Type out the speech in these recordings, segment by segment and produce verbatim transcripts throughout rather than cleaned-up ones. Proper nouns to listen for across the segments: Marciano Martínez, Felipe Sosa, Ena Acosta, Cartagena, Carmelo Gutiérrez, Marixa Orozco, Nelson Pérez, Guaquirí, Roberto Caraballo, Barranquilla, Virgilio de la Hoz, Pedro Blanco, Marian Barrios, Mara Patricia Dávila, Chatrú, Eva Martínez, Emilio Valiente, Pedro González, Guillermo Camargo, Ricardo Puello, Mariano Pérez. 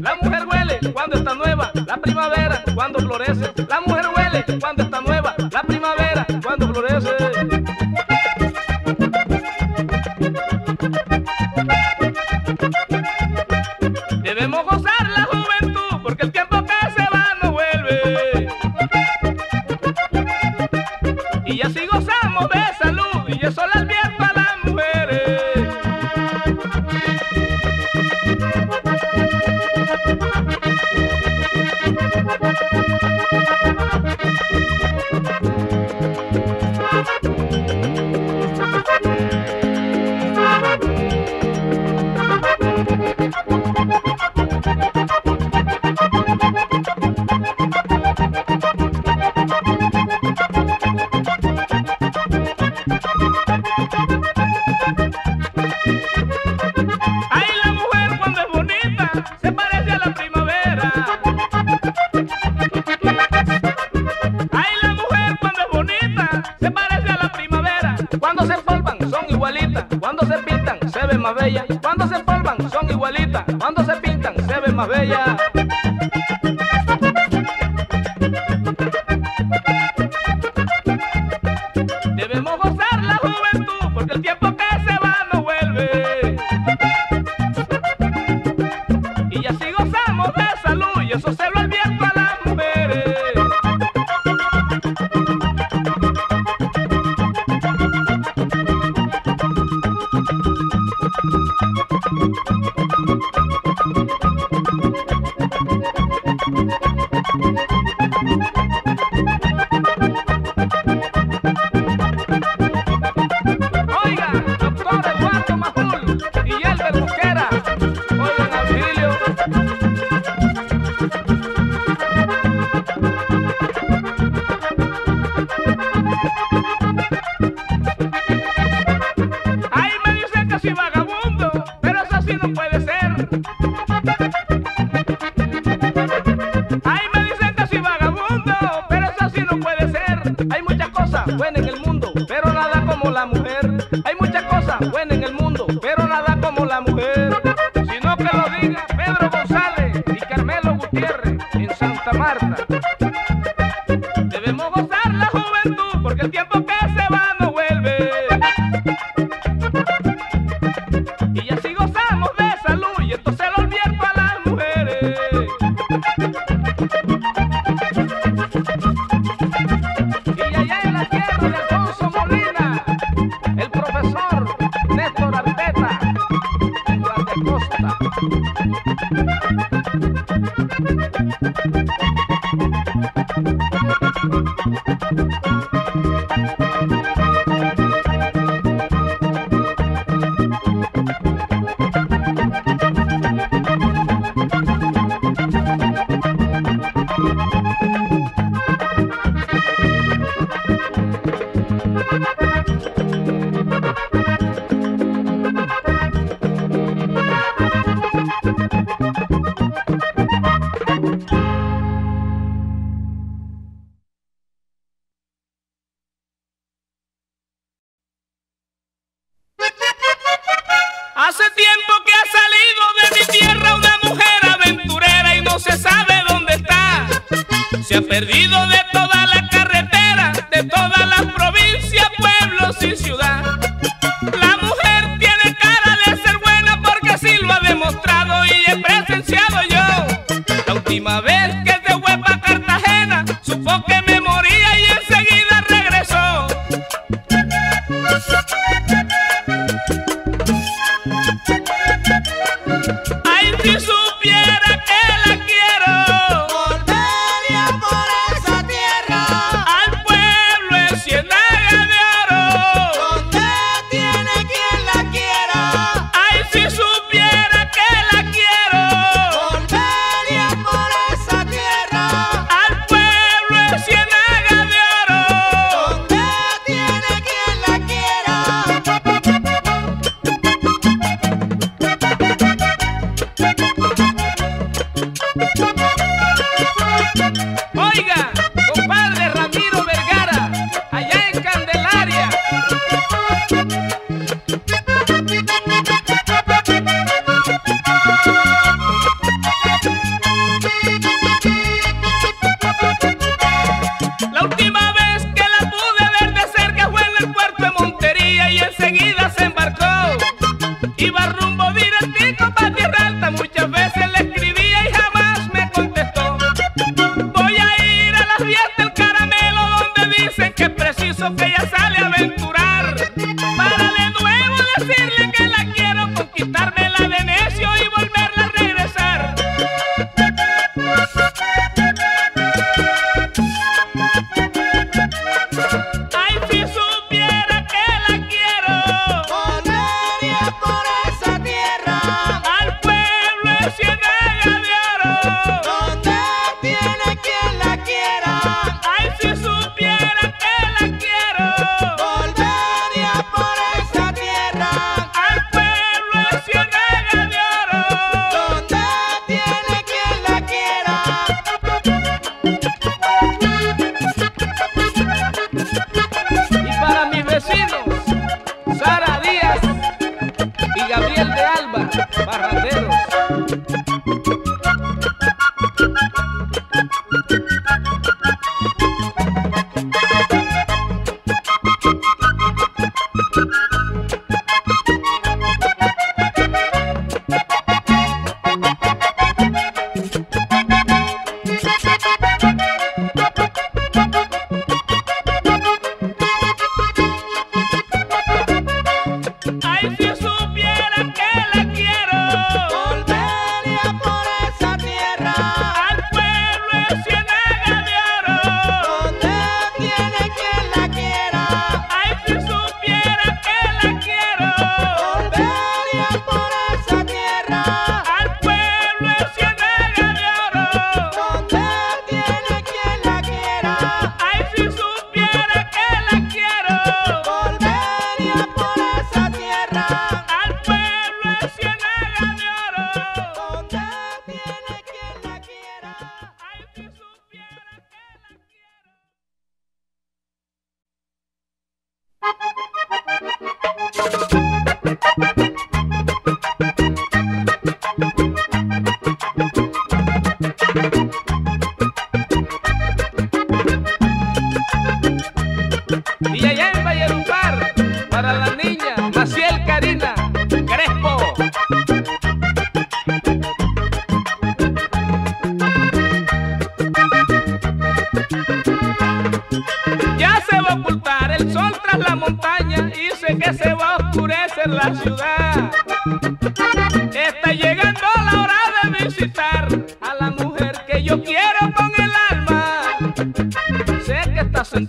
La mujer huele cuando está nueva, la primavera cuando florece. La mujer huele cuando está nueva, la primavera cuando florece. Debemos gozar la juventud porque el tiempo que se va no vuelve. Y así gozamos de salud y eso la advierto a las mujeres. Cuando se empolvan son igualitas, cuando se pintan se ven más bellas. Cuando se empolvan son igualitas, cuando se pintan se ven más bellas. Debemos gozar la juventud porque el tiempo que se va no vuelve. Y así gozamos de salud y eso se lo advierto a las mujeres. Hay muchas cosas buenas en el mundo, pero nada como la mujer. Hay muchas cosas buenas en el mundo, pero nada como la mujer. Sino que lo diga Pedro González y Carmelo Gutiérrez en Santa Marta. Debemos gozar la juventud porque el tiempo que se va no vuelve. Y así gozamos de salud y esto se lo advierto a las mujeres. Hace tiempo que ha salido de mi tierra una mujer aventurera y no se sabe dónde está. Se ha perdido de toda la carretera, de todas las provincias, pueblos y ciudad. La mujer tiene cara de ser buena porque así lo ha demostrado y he presenciado yo. La última vez que se fue para Cartagena, supo que me moría y enseguida regresó.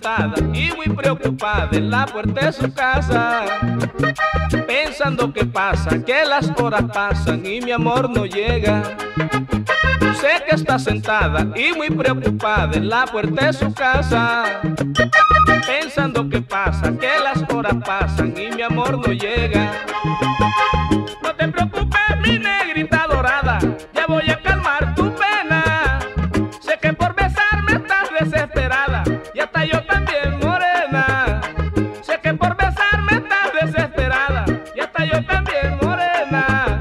sentada y muy preocupada en la puerta de su casa, pensando qué pasa, que las horas pasan y mi amor no llega. Sé que está sentada y muy preocupada en la puerta de su casa, pensando qué pasa, que las horas pasan y mi amor no llega. No te preocupes, mi negrita dorada, ya voy a calmar tu pena. Sé que por besarme estás desesperada, y hasta yo también, morena. Sé que por besarme estás desesperada, y hasta yo también, morena.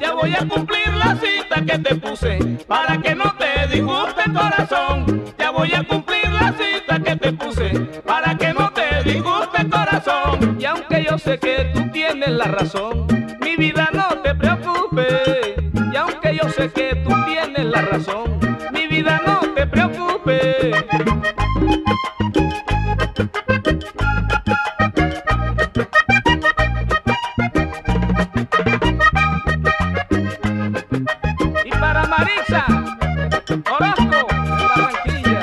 Ya voy a cumplir la cita que te puse, para que no te disguste el corazón. Ya voy a cumplir la cita que te puse, para que no te disguste el corazón. Y aunque yo sé que tú tienes la razón, mi vida, no te preocupes. Y aunque yo sé que tú tienes la razón, mi vida, no te preocupes. Y para Marixa Orozco, Barranquilla.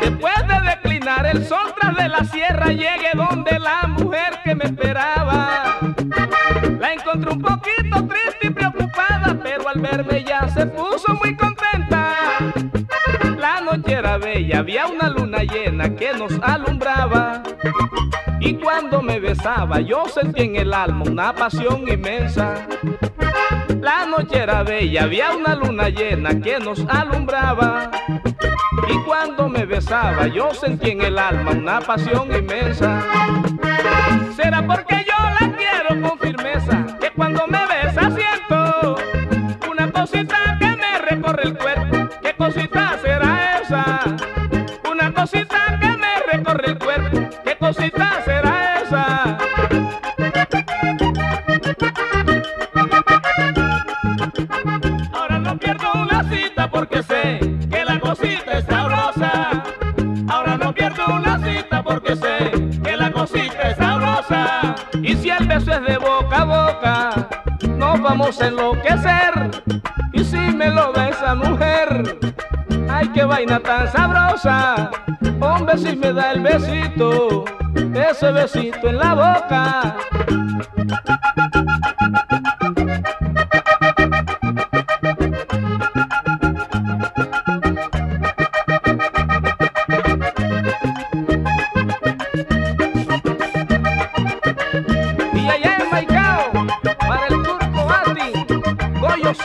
Después de declinar el sol tras de la sierra, llegué donde la mujer que me esperaba. La encontré un poquito triste y preocupada, pero al verme ya se puso muy contenta. La noche era bella, había una luna llena que nos alumbraba, y cuando me besaba yo sentí en el alma una pasión inmensa. La noche era bella, había una luna llena que nos alumbraba, y cuando me besaba yo sentí en el alma una pasión inmensa. Será porque yo la quiero con firmeza, que cuando me besa siento una cosita que me recorre el cuerpo. ¿Qué cosita será esa? Una cosita que me recorre el cuerpo. ¿Qué cosita será esa? Ahora no pierdo una cita porque sé que la cosita es sabrosa. Ahora no pierdo una cita porque sé que la cosita es sabrosa. Y si el beso es de boca a boca, nos vamos a enloquecer. Y si me lo da esa mujer, ay, qué vaina tan sabrosa. Hombre, si me da el besito, ese besito en la boca.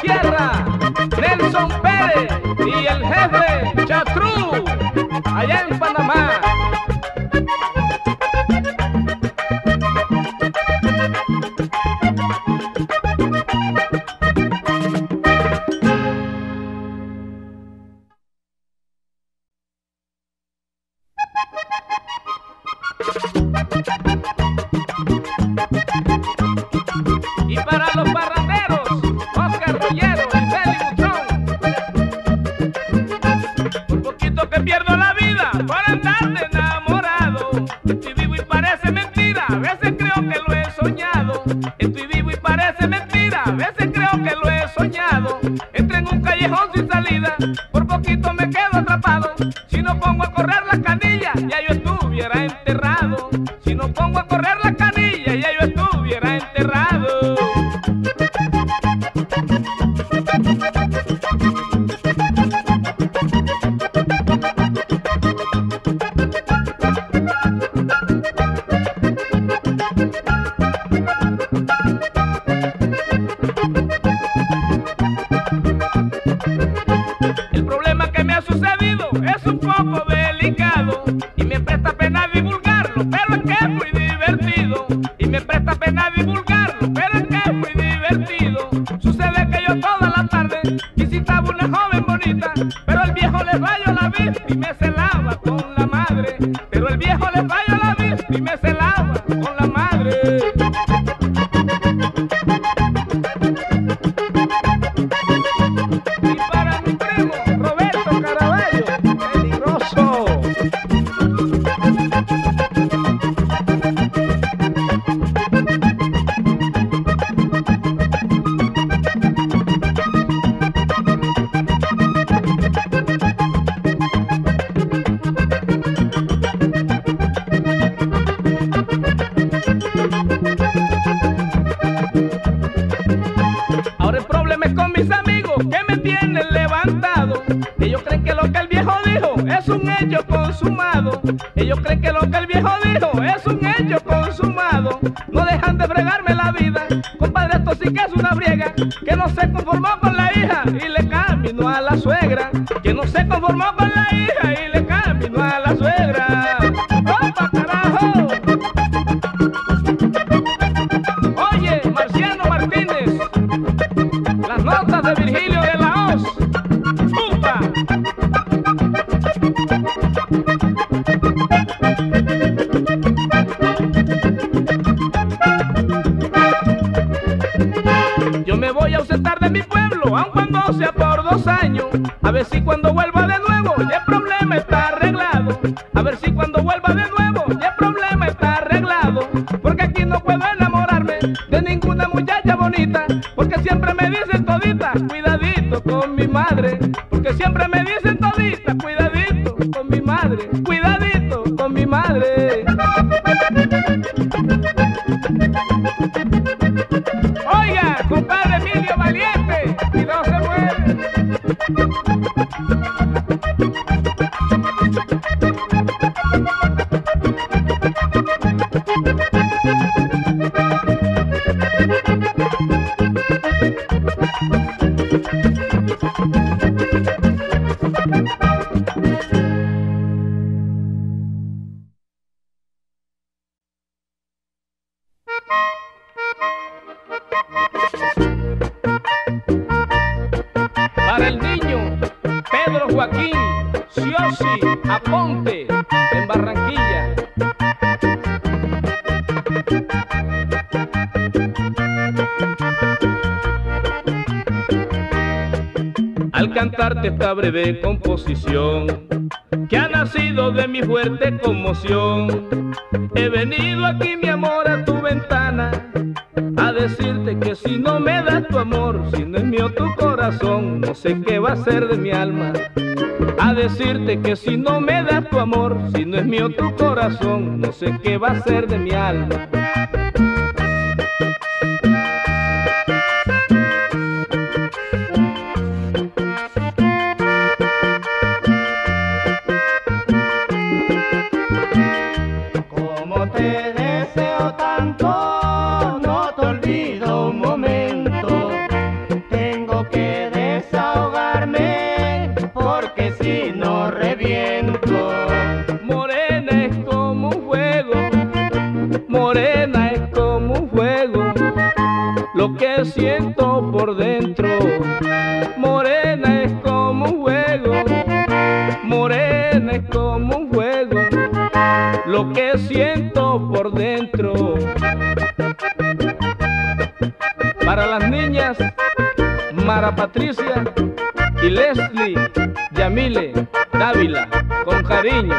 Sierra, Nelson Pérez y el jefe Chatrú, allá en Panamá. Y para los parranderos, por poquito que pierdo la vida por andar de enamorado. Estoy vivo y parece mentira, a veces creo que lo he soñado. Estoy vivo y parece mentira, a veces creo que lo he soñado. Entré en un callejón sin salida, por poquito me quedo atrapado. Si no pongo a correr las canillas, ya yo estuviera enterrado. Si no pongo a correr las canillas, ya yo estuviera enterrado. El problema que me ha sucedido es un poco delicado, y me presta pena divulgarlo, pero es que es muy divertido. Y me presta pena divulgarlo, pero es que es muy divertido. Sucede que yo toda la tarde visitaba una joven bonita, pero el viejo le falló la vista y me celaba con la madre. Pero el viejo le falló la vista y me celaba con la madre. Y para mi primo Roberto Caraballo, peligroso. Ellos creen que lo que el viejo dijo es un hecho consumado. No dejan de fregarme la vida. Compadre, esto sí que es una briega. Que no se conformó con la hija y le caminó a la suegra. Que no se conformó con la hija y le caminó a la suegra. ¡Opa, carajo! Oye, Marciano Martínez, las notas de Virgilio de la Hoz. ¡Puta! Yo me voy a ausentar de mi pueblo, aun cuando sea por dos años. A ver si cuando vuelva de nuevo ya el problema está arreglado. A ver si cuando vuelva de nuevo ya el problema está arreglado. Porque aquí no puedo enamorarme de ninguna muchacha bonita. Porque siempre me dicen todita, cuidadito con mi madre. Porque siempre me dicen todita, cuidadito con mi madre. Cuidadito con mi madre. Oiga, compadre Emilio Valiente, y no se mueve. Aponte en Barranquilla. Al cantarte esta breve composición que ha nacido de mi fuerte conmoción, he venido aquí, mi amor, a tu ventana a decirte que si no me das tu amor, si no es mío tu corazón, no sé qué va a ser de mi alma. A decirte que si no me das tu amor, si no es mío tu corazón, no sé qué va a ser de mi alma. Siento por dentro, morena es como un juego, morena es como un juego, lo que siento por dentro. Para las niñas, Mara Patricia y Leslie Yamile Dávila, con cariño.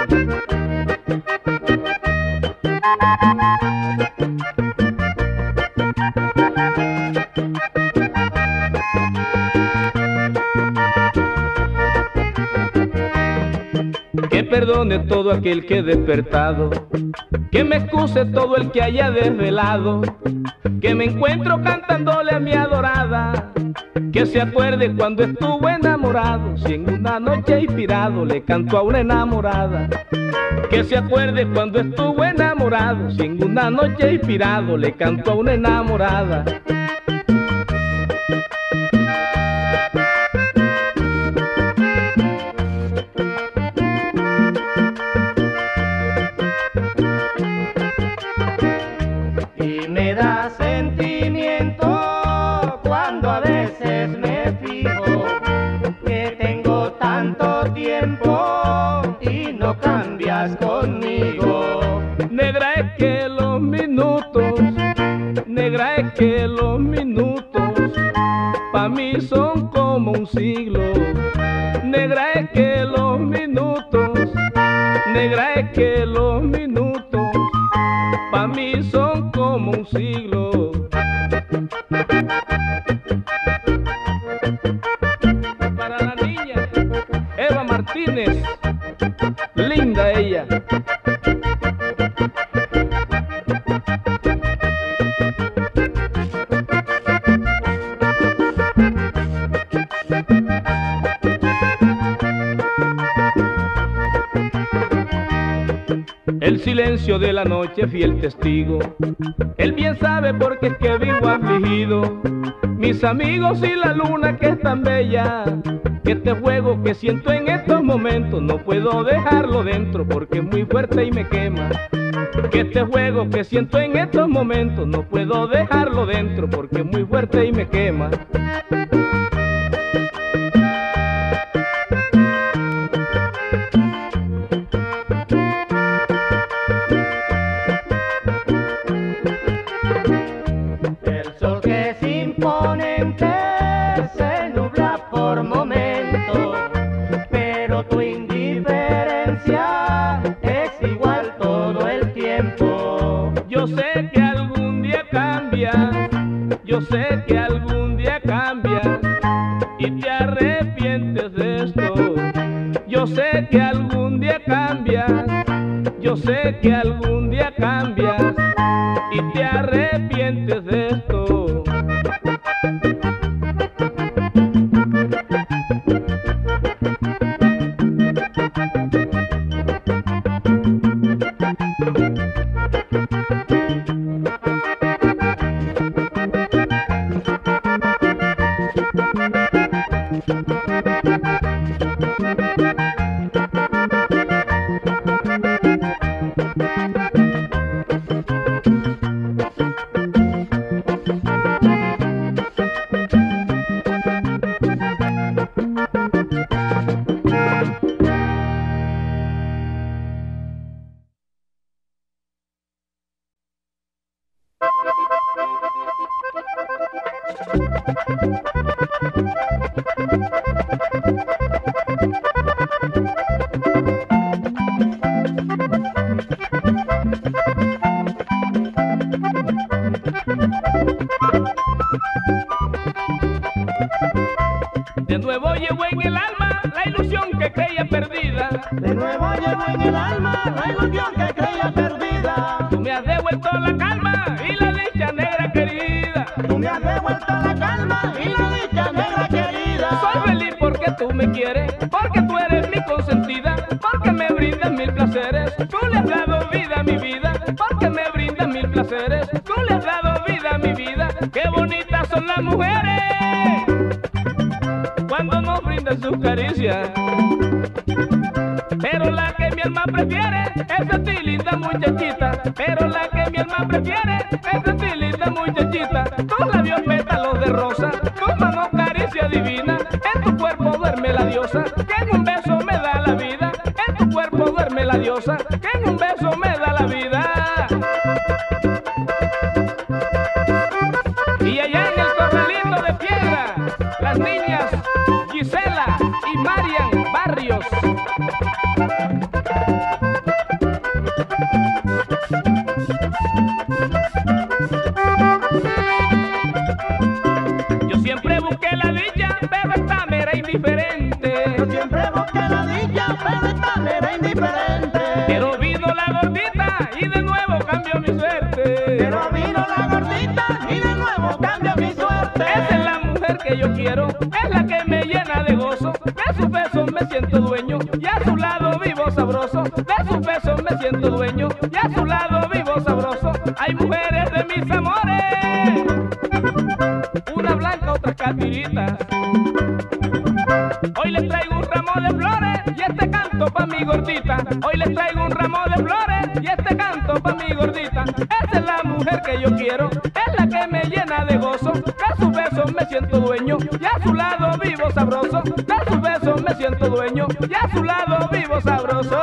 Perdone todo aquel que he despertado, que me excuse todo el que haya desvelado, que me encuentro cantándole a mi adorada, que se acuerde cuando estuvo enamorado, si en una noche inspirado le canto a una enamorada, que se acuerde cuando estuvo enamorado, si en una noche inspirado le canto a una enamorada. Conmigo, negra es que los minutos, negra es que los minutos, pa' mí son como un siglo. Negra es que los minutos, negra es que los minutos, pa' mí son como un siglo. Para la niña Eva Martínez, linda ella. silencio de la noche, fiel testigo. Él bien sabe porque es que vivo afligido. Mis amigos y la luna que es tan bella, que este juego que siento en estos momentos no puedo dejarlo dentro porque es muy fuerte y me quema. Que este juego que siento en estos momentos no puedo dejarlo dentro porque es muy fuerte y me quema. Yo sé que algún día cambias y te arrepientes de esto. Yo sé que algún día cambias, yo sé que algún día cambias y te arrepientes de esto. De nuevo llevo en el alma la ilusión que creía perdida. De nuevo llevo en el alma la ilusión que creía perdida. Tú me has devuelto la calma y la dicha negra querida. Tú me has devuelto la calma y la dicha negra querida. Soy feliz porque tú me quieres, porque tú eres mi consentida, porque me brindas mil placeres, tú le has dado vida a mi vida, porque me brindas mil placeres, tú le has dado vida a mi vida. Qué bonitas son las mujeres cuando nos brindan sus caricias, pero la que mi alma prefiere es a ti, linda muchachita, pero la que mi alma prefiere es a ti, linda muchachita. Tus labios pétalos de rosa, tu mano caricia divina, en tu cuerpo duerme la diosa, que en un beso me da la vida, en tu cuerpo duerme la diosa, que en un beso me da la vida. Y allá en el corralito de piedra, las niñas Gisela y Marian Barrios. Yo siempre busqué la dicha, pero esta me era indiferente. Yo siempre busqué la dicha, pero esta me era indiferente. Pero vino la gordita y de nuevo cambió mi suerte. Pero vino la gordita y de nuevo cambió mi suerte. Esa es la mujer que yo quiero, es la que me llena de gozo. De sus besos me siento dueño y a su lado vivo sabroso. De sus besos me siento dueño y a su lado vivo sabroso. Hay mujeres de mis amores, una blanca, otra catirita. Hoy les traigo un ramo de flores y este canto pa' mi gordita. Hoy les traigo un ramo de flores y este canto pa' mi gordita. Esa es la mujer que yo quiero, es la que me llena de gozo. De sus besos me siento dueño y a su lado vivo sabroso. De sus besos me siento dueño y a su lado vivo sabroso.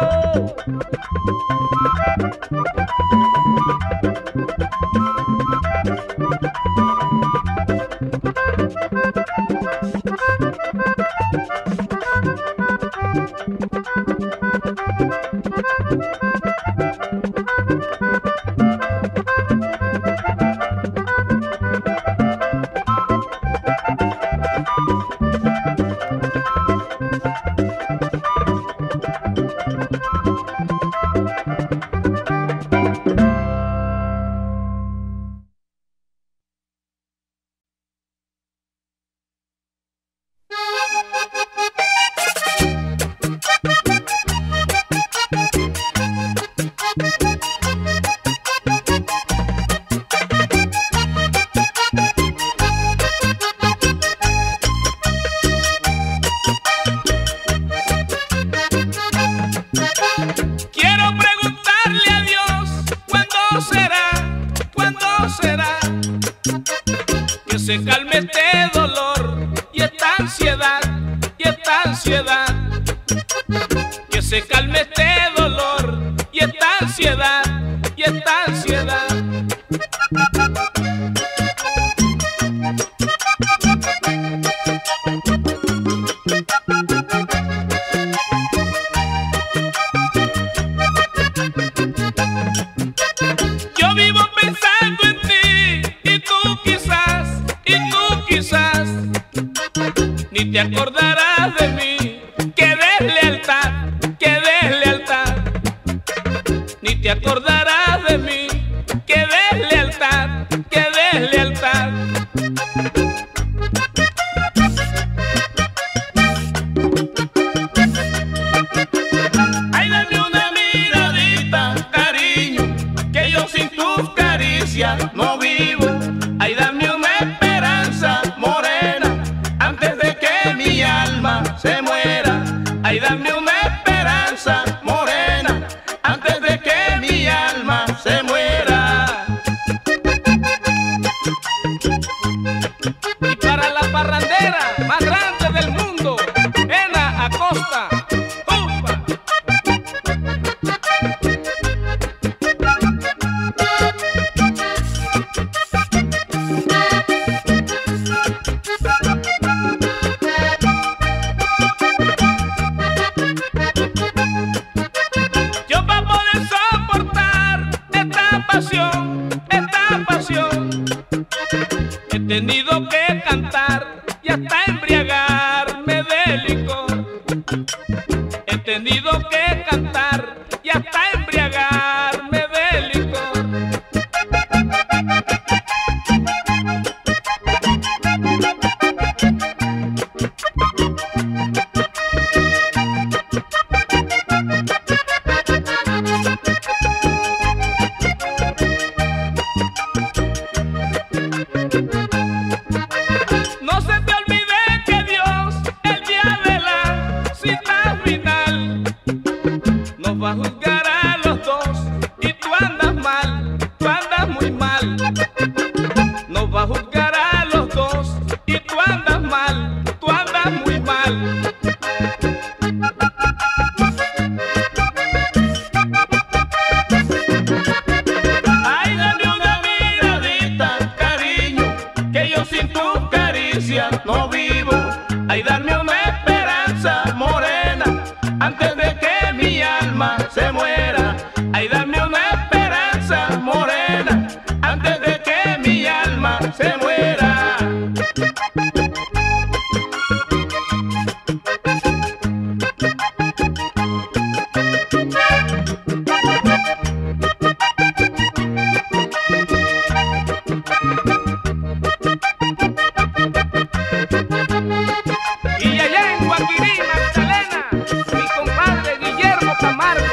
ansiedad y esta ansiedad, que se calme este dolor y esta ansiedad y esta ansiedad. Te acordarás de mí, que deslealtad, que deslealtad. Ni te acordarás de mí, que deslealtad, que deslealtad. Ay, dame una miradita, cariño, que yo sin tus caricias no vivo. Ay, dame una esperanza, morena, antes de que mi alma se muera. Ay, dame una esperanza, morena, antes de que mi alma se muera. Y para la parrandera más grande del mundo, Ena Acosta. ¡Upa! Esta pasión he tenido que cantar y hasta embriagarme de licor. He tenido que cantar y hasta embriagarme de licor. Nos va a juzgar a los dos y tú andas mal, tú andas muy mal. Nos va a juzgar a los dos y tú andas mal, tú andas muy mal. Ay, dame una miradita, cariño, que yo sin tus caricias no vivo. Ay, dame una esperanza, morena, antes de que se muera. Ay, dame una esperanza, morena, antes de que mi alma se muera. Y allá en Guaquirí, Magdalena, mi compadre Guillermo Camargo.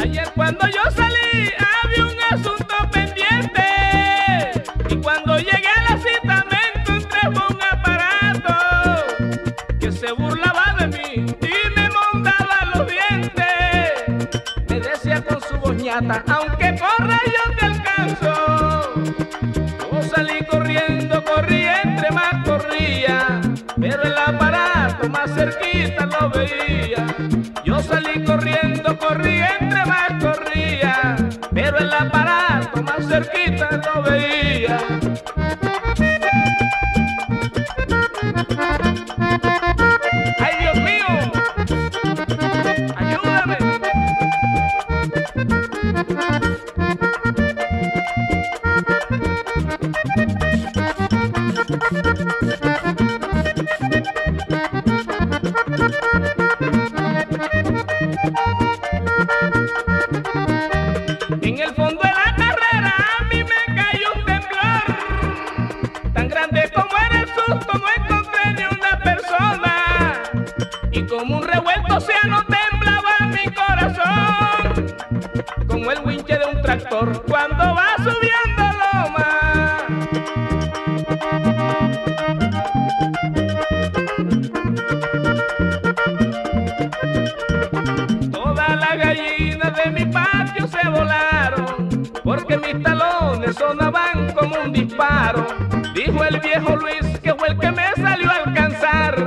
Ayer cuando yo salí había un asunto pendiente, y cuando llegué a la cita me encontré con un aparato que se burlaba de mí y me mondaba los dientes. Me decía con su boñata: aunque corra yo te alcanzo. Yo salí corriendo, corrí, entre más corría, pero el aparato más cerquita lo veía. Yo salí corriendo, corrí, entre más corría, pero el aparato más cerquita lo veía. ¡Ay, Dios mío! ¡Ayúdame! Thank you. viejo Luis, que fue el que me salió a alcanzar,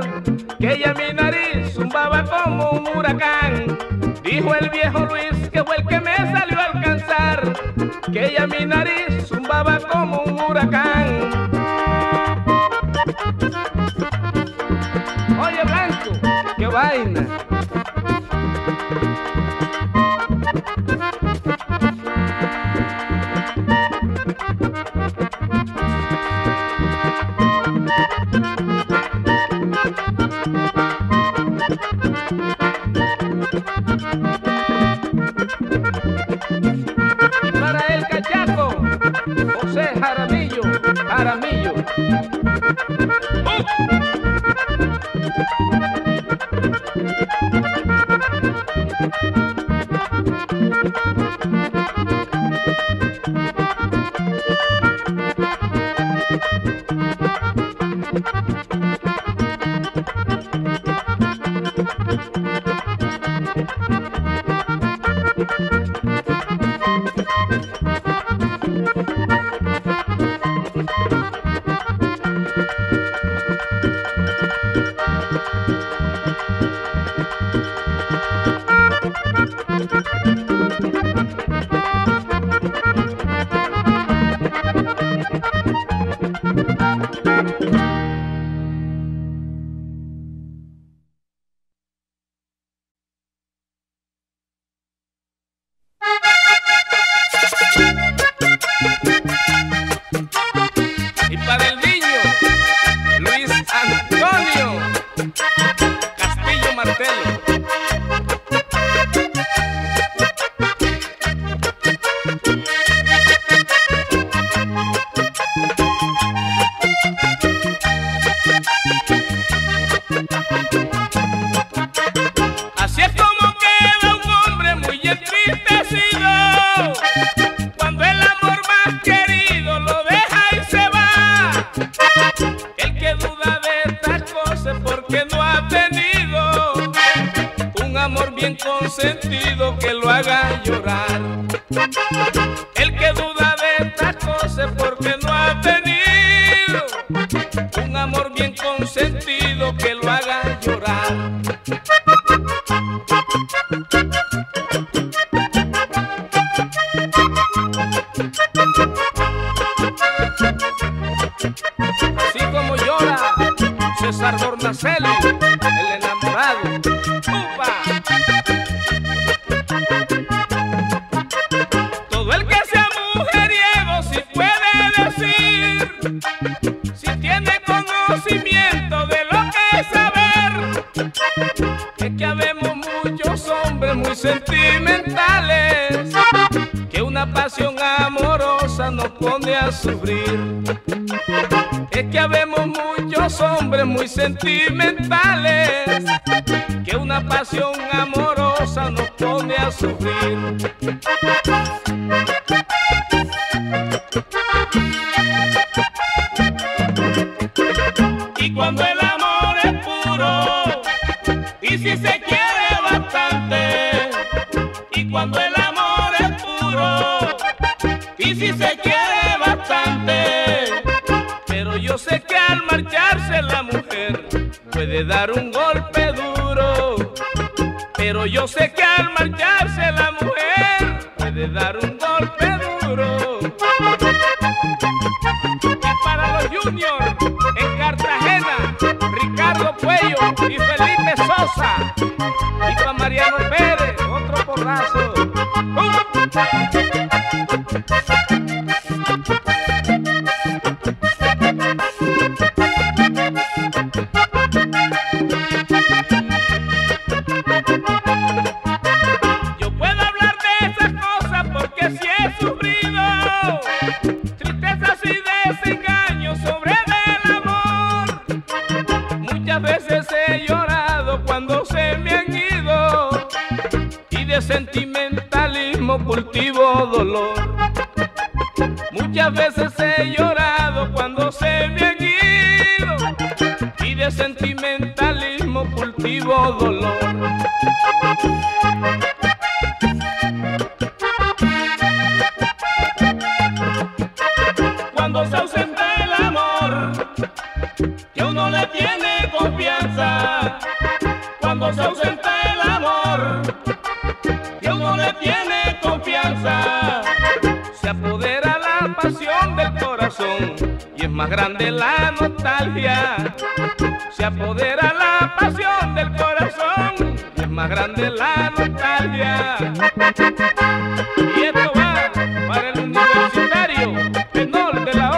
que ya mi nariz zumbaba como un huracán. Dijo el viejo Luis, que fue el que me salió a alcanzar, que ya mi nariz zumbaba como un huracán. Oye, Blanco, qué vaina. Sentimentales, que una pasión amorosa nos pone a sufrir. Y cuando el amor es puro, y si se quiere bastante, y cuando el amor es puro, y si se quiere bastante, pero yo sé que al marcharse la mujer puede dar un golpe duro, pero yo sé que al marcharse la mujer puede dar un golpe duro. Y para los juniors en Cartagena, Ricardo Puello y Felipe Sosa, y para Mariano Pérez, otro porrazo. Cultivo dolor, muchas veces he llorado cuando se me han ido, y de sentimentalismo cultivo dolor. Cuando se ausenta el amor, se ausenta el amor, que uno le tiene confianza, se apodera la pasión del corazón y es más grande la nostalgia, se apodera la pasión del corazón y es más grande la nostalgia. Y esto va para el universitario menor de la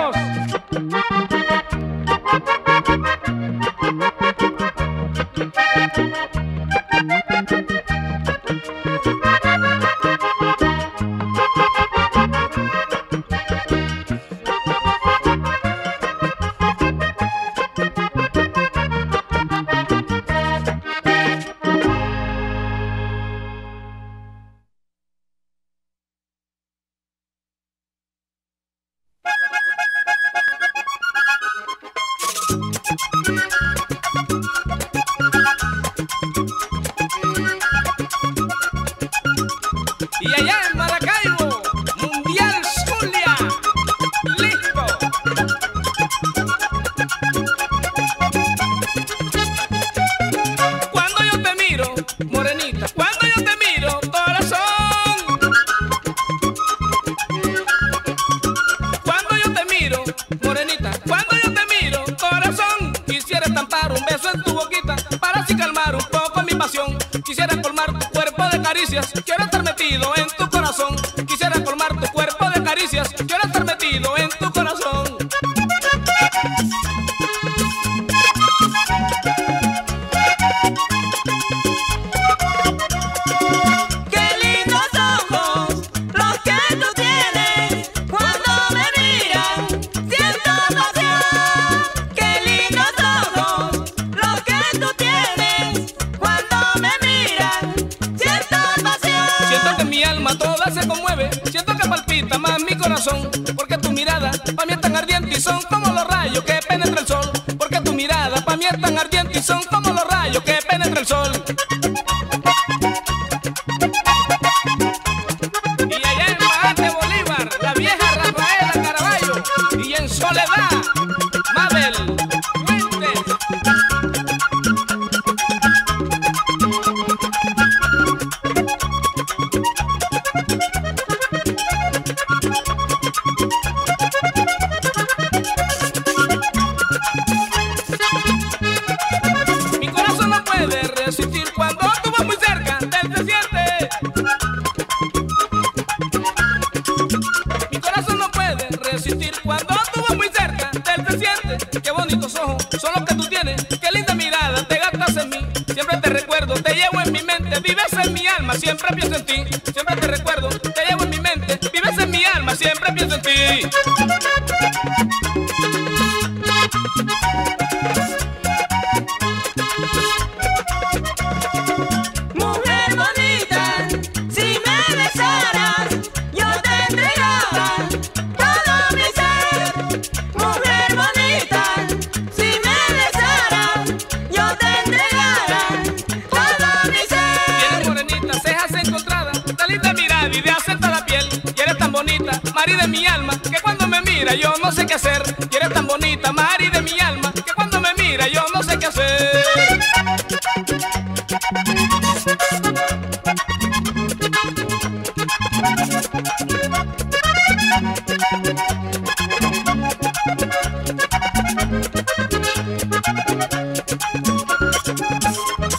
O S.